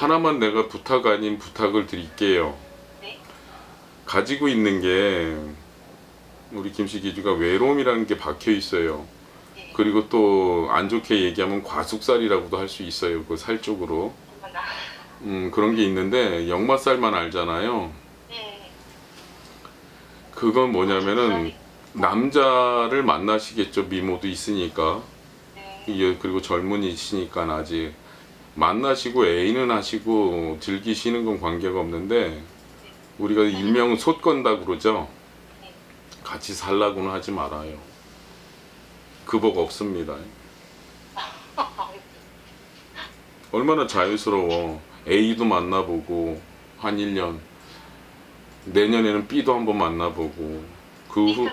하나만 내가 부탁 아닌 부탁을 드릴게요. 네? 가지고 있는 게 우리 김씨 기주가 외로움이라는 게 박혀 있어요. 네. 그리고 또 안 좋게 얘기하면 과숙살이라고도 할 수 있어요. 그 살 쪽으로. 그런 게 있는데 역마살만 알잖아요. 네. 그건 뭐냐면은 남자를 만나시겠죠. 미모도 있으니까. 네. 그리고 젊은이시니까 아직 만나시고 애인은 하시고 즐기시는 건 관계가 없는데 우리가 일명 솥건다 그러죠. 같이 살라고는 하지 말아요. 그복 없습니다. 얼마나 자유스러워. A도 만나보고 한 1년, 내년에는 B도 한번 만나보고 그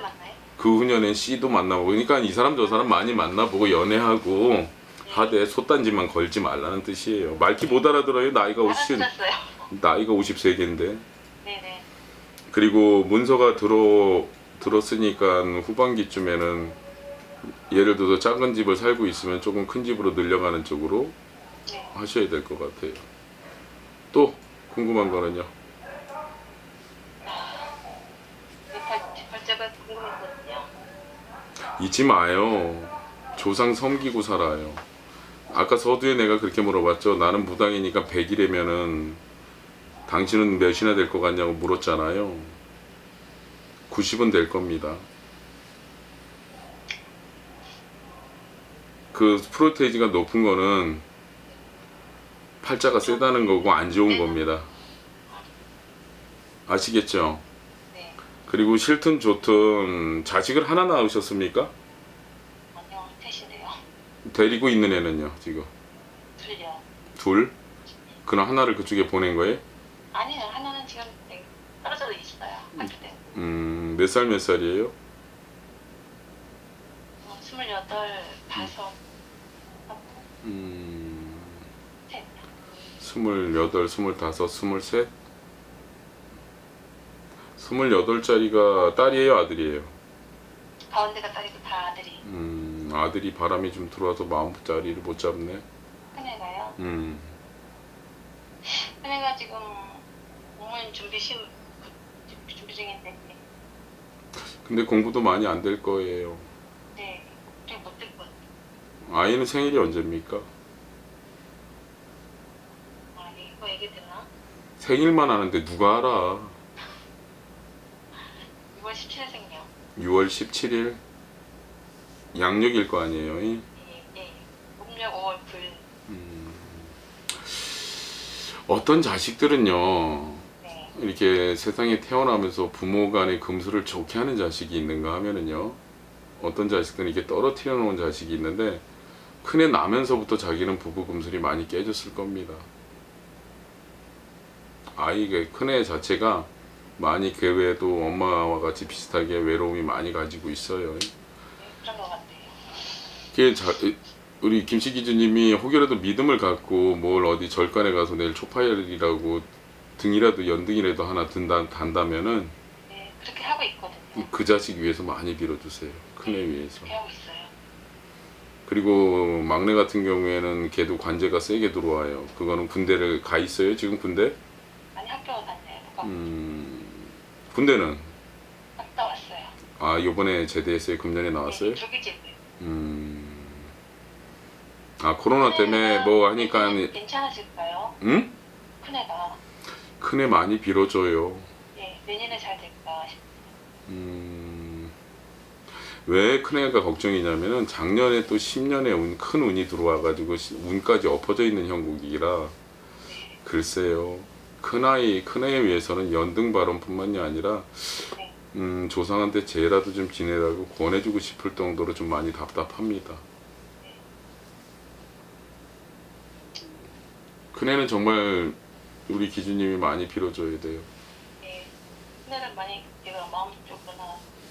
후년엔 C도 만나보고. 그러니까 이 사람 저 사람 많이 만나보고 연애하고 하되 솥단지만 걸지 말라는 뜻이에요. 말기 못 알아들어요. 나이가 53개인데. 네네. 그리고 문서가 들었으니까 후반기쯤에는 예를 들어서 작은 집을 살고 있으면 조금 큰 집으로 늘려가는 쪽으로 하셔야 될 것 같아요. 또 궁금한 거는요? 발자가 궁금했거든요. 잊지 마요. 조상 섬기고 살아요. 아까 서두에 내가 그렇게 물어봤죠. 나는 무당이니까 100일이면은 당신은 몇이나 될 것 같냐고 물었잖아요. 90은 될 겁니다. 그 프로테이지가 높은 거는 팔자가 세다는 거고 안 좋은 겁니다. 아시겠죠? 그리고 싫든 좋든 자식을 하나 낳으셨습니까? 아니요, 셋이네요. 데리고 있는 애는요, 지금? 둘이요. 둘? 그럼 하나를 그쪽에 보낸 거예요? 아니요, 하나는 지금 떨어져 있어요. 학교에. 몇 살이에요? 28, 5. 28, 25, 23? 28짜리가 딸이에요, 아들이에요? 가운데가 딸이고 다 아들이. 아들이 바람이 좀 들어와서 마음 자리를 못 잡네. 큰애가요? 큰애가 지금 공무원 준비 중인데. 근데 공부도 많이 안 될 거예요. 네, 그래 못 될 것 같아요. 아이는 생일이 언제입니까? 생일만 하는데 누가 알아? 6월 17일 생요. 6월 17일? 양력일 거 아니에요? 예, 예. 음력 5월 9일. 어떤 자식들은요, 네. 이렇게 세상에 태어나면서 부모 간의 금수를 좋게 하는 자식이 있는가 하면은요, 어떤 자식들은 이렇게 떨어뜨려 놓은 자식이 있는데, 큰애 나면서부터 자기는 부부 금술이 많이 깨졌을 겁니다. 아이가 큰애 자체가 많이 그 외에도 엄마와 같이 비슷하게 외로움이 많이 가지고 있어요. 네, 그런 것 같아요. 우리 김씨 기주님이 혹여라도 믿음을 갖고 뭘 어디 절간에 가서 내일 초파열이라고 등이라도 연등이라도 하나 단다면은 네, 그렇게 하고 있거든요. 그 자식 위해서 많이 빌어주세요. 큰애 네, 위해서. 그렇게 하고 있어요. 그리고 막내 같은 경우에는 걔도 관제가 세게 들어와요. 그거는 군대를 가 있어요? 지금 군대? 군대는? 갔다 왔어요. 아, 요번에 제대했어요? 금년에 나왔어요? 조기제대. 아, 코로나 때문에 뭐 하니까. 괜찮아질까요? 응? 큰애가. 큰애 많이 빌어줘요. 네, 내년에 잘 될까 싶어요. 왜 큰애가 걱정이냐면은 작년에 또 10년에 큰 운이 들어와가지고 운까지 엎어져 있는 형국이라. 네. 글쎄요. 큰애에 위해서는 연등 발언뿐만이 아니라 조상한테 죄라도 좀 지내라고 권해주고 싶을 정도로 좀 많이 답답합니다. 큰애는 정말 우리 기주님이 많이 빌어줘야 돼요. 네, 큰애는 많이 제가 마음적으로나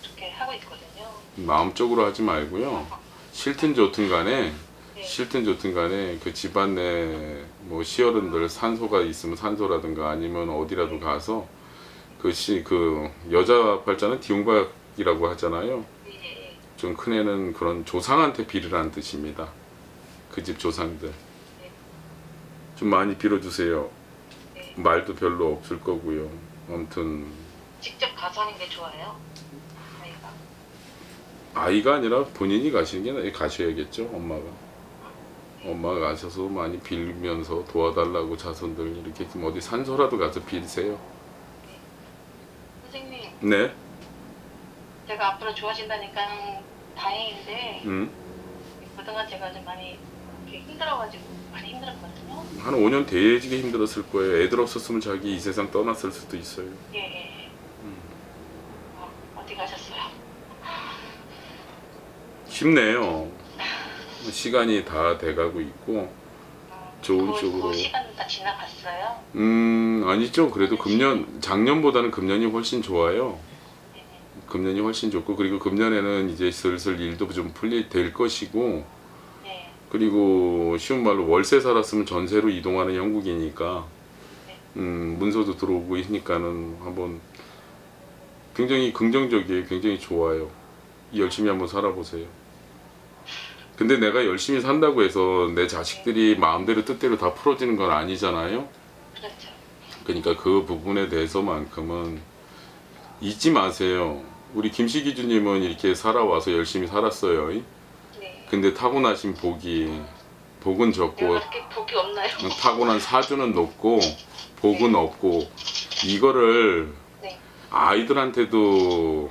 그렇게 하고 있거든요. 마음적으로 하지 말고요. 싫든 좋든 간에 그 집안에 뭐 시어른들 산소가 있으면 산소라든가 아니면 어디라도 가서 그 여자 팔자는 디웅박이라고 하잖아요. 좀 큰애는 그런 조상한테 빌으라는 뜻입니다. 그 집 조상들. 좀 많이 빌어주세요. 네. 말도 별로 없을 거고요. 아무튼 직접 가서 하는 게 좋아요? 아이가? 아이가 아니라 본인이 가시는 게 가셔야겠죠. 엄마가. 네. 엄마가 가셔서 많이 빌면서 도와달라고 자손들 이렇게 좀 어디 산소라도 가서 빌세요. 네. 선생님. 네. 제가 앞으로 좋아진다니까 다행인데 그동안 제가 좀 많이 힘들어가지고 많이 힘들었거든요. 한 5년 되게 힘들었을 거예요. 애들 없었으면 자기 이 세상 떠났을 수도 있어요. 예. 어디 가셨어요? 쉽네요. 시간이 다 돼가고 있고 좋은 쪽으로. 시간은 다 지나갔어요? 아니죠. 그래도 금년, 작년보다는 금년이 훨씬 좋아요. 금년이 훨씬 좋고, 그리고 금년에는 이제 슬슬 일도 좀 풀릴 것이고, 네. 그리고 쉬운 말로 월세 살았으면 전세로 이동하는 형국이니까, 네. 문서도 들어오고 있으니까는 한번 굉장히 긍정적이에요. 굉장히 좋아요. 열심히 한번 살아보세요. 근데 내가 열심히 산다고 해서 내 자식들이 네. 마음대로 뜻대로 다 풀어지는 건 아니잖아요. 그렇죠. 그러니까 그 부분에 대해서만큼은 잊지 마세요. 우리 김씨기주님은 이렇게 살아와서 열심히 살았어요. 네. 근데 타고나신 복은 적고 복이 없나요? 타고난 사주는 높고 복은 네. 없고 이거를 네. 아이들한테도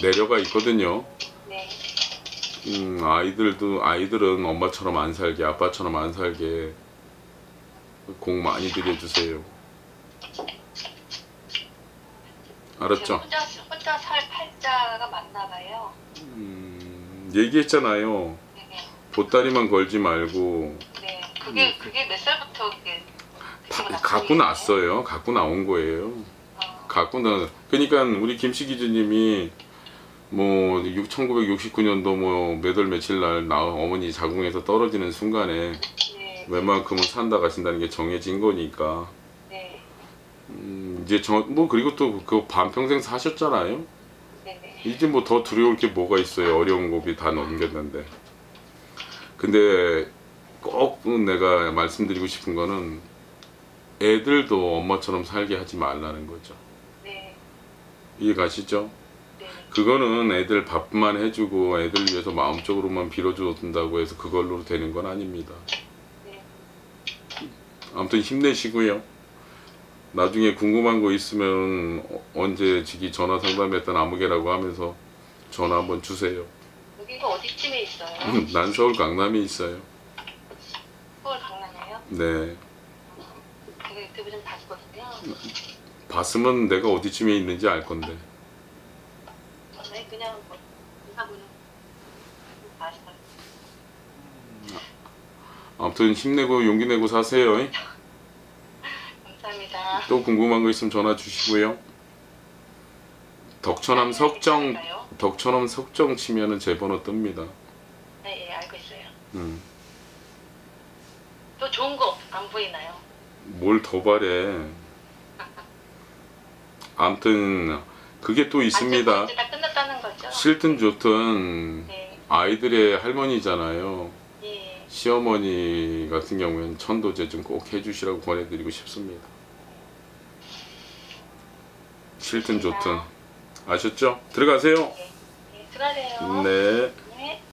내려가 있거든요. 네. 아이들은 엄마처럼 안 살게, 아빠처럼 안 살게 공 많이 들여주세요. 알았죠? 혼자 살 팔자가 맞나봐요. 얘기했잖아요. 네네. 보따리만 걸지 말고. 네, 그게 몇 살부터 이게 갖고 났어요. 갖고 나온 거예요. 그러니까 우리 김씨기주님이 뭐 1969년도 뭐 몇월 며칠 날 어머니 자궁에서 떨어지는 순간에 네. 웬만큼은 산다 가신다는 게 정해진 거니까. 네. 이제 뭐 그리고 또 그 반평생 사셨잖아요. 네네. 이제 뭐 더 두려울 게 뭐가 있어요. 어려운 고비 다 넘겼는데. 근데 꼭 내가 말씀드리고 싶은 거는 애들도 엄마처럼 살게 하지 말라는 거죠. 네. 이해 가시죠? 네. 그거는 애들 밥만 해주고 애들 위해서 마음적으로만 빌어준다고 해서 그걸로 되는 건 아닙니다. 네. 아무튼 힘내시고요. 나중에 궁금한 거 있으면 언제 지기 전화 상담했던 아무개라고 하면서 전화 한번 주세요. 여기가 어디쯤에 있어요? 난 서울 강남에 있어요. 서울 강남이에요? 네. 제가 유튜브 좀 봤거든요. 봤으면 내가 어디쯤에 있는지 알 건데. 아니 그냥 뭐 인사분은 봤어요. 아무튼 힘내고 용기 내고 사세요. 또 궁금한 거 있으면 전화 주시고요. 덕천암 석정 치면은 제 번호 뜹니다. 네, 예, 알고 있어요. 또 좋은 거 안 보이나요? 뭘 더 바래. 아무튼 그게 또 있습니다. 이제 다 끝났다는 거죠? 싫든 좋든 네. 아이들의 할머니잖아요. 예. 시어머니 같은 경우에는 천도제 좀 꼭 해주시라고 권해드리고 싶습니다. 싫든 좋든 아셨죠? 들어가세요. 네, 들어가세요. 네.